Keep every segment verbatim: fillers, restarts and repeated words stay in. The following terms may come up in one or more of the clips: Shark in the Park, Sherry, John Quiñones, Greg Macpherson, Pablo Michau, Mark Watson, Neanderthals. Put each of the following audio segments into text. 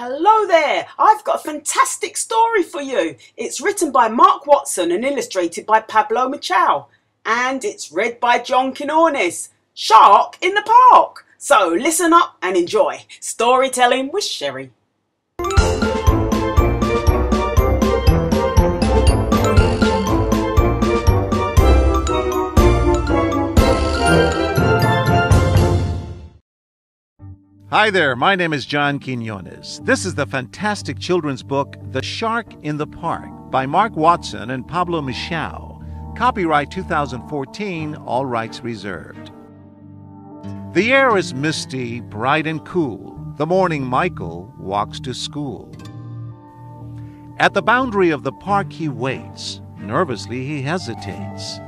Hello there, I've got a fantastic story for you. It's written by Mark Watson and illustrated by Pablo Michau. And it's read by John Quiñones, Shark in the Park. So listen up and enjoy Storytelling with Sherry. Hi there, my name is John Quiñones. This is the fantastic children's book, The Shark in the Park, by Mark Watson and Pablo Michau. Copyright two thousand fourteen, all rights reserved. The air is misty, bright and cool, the morning Michael walks to school. At the boundary of the park he waits, nervously he hesitates.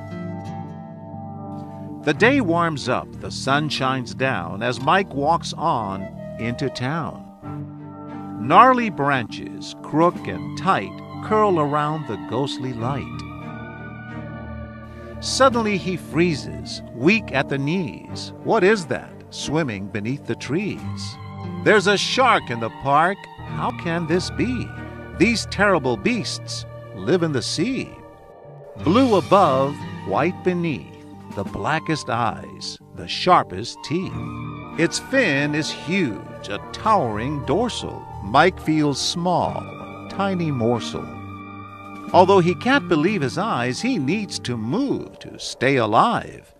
The day warms up, the sun shines down as Mike walks on into town. Gnarly branches, crook and tight, curl around the ghostly light. Suddenly he freezes, weak at the knees. What is that, swimming beneath the trees? There's a shark in the park. How can this be? These terrible beasts live in the sea. Blue above, white beneath. The blackest eyes, the sharpest teeth. Its fin is huge, a towering dorsal. Mike feels small, tiny morsel. Although he can't believe his eyes, he needs to move to stay alive.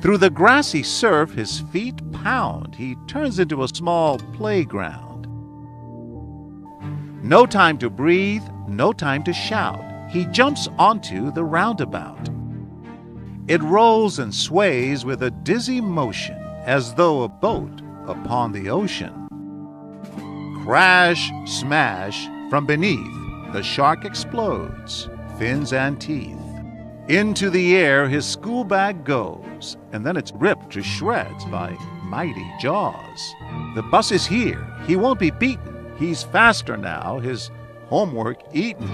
Through the grassy surf, his feet pound. He turns into a small playground. No time to breathe, no time to shout. He jumps onto the roundabout. It rolls and sways with a dizzy motion, as though a boat upon the ocean. Crash, smash, from beneath, the shark explodes, fins and teeth. Into the air his school bag goes, and then it's ripped to shreds by mighty jaws. The bus is here, he won't be beaten, he's faster now, his homework eaten.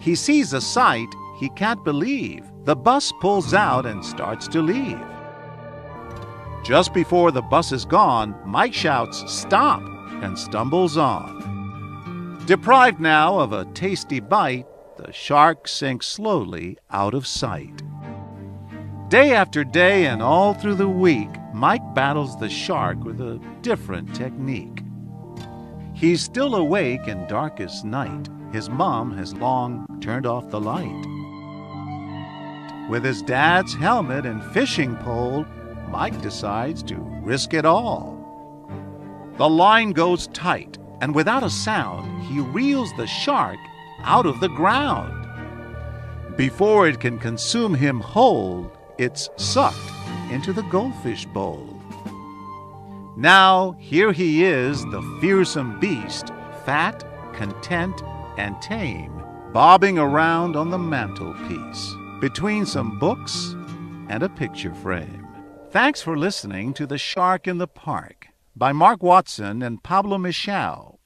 He sees a sight he can't believe. The bus pulls out and starts to leave. Just before the bus is gone, Mike shouts, "Stop!" and stumbles on. Deprived now of a tasty bite, the shark sinks slowly out of sight. Day after day and all through the week, Mike battles the shark with a different technique. He's still awake in darkest night. His mom has long turned off the light. With his dad's helmet and fishing pole, Mike decides to risk it all. The line goes tight, and without a sound, he reels the shark out of the ground. Before it can consume him whole, it's sucked into the goldfish bowl. Now, here he is, the fearsome beast, fat, content, and tame, bobbing around on the mantelpiece, between some books and a picture frame. Thanks for listening to The Shark in the Park by Mark Watson and Pablo Michau.